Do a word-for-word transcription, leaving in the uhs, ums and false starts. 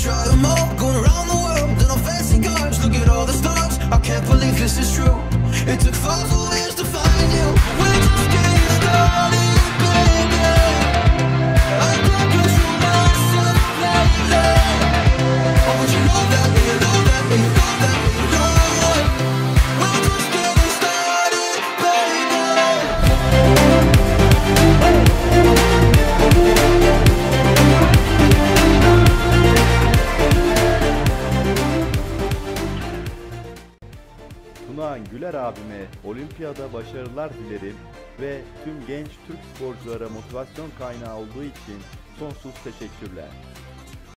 try them all, going around the world in all fancy cars. Look at all the stars, I can't believe this is true. It took five whole years to find you. We just getting started, baby. I can't control myself, baby. Oh, but you know that, you know that, you know that, you know that. We just getting started, baby. Tunahan Güler abime olimpiyada başarılar dilerim ve tüm genç Türk sporculara motivasyon kaynağı olduğu için sonsuz teşekkürler.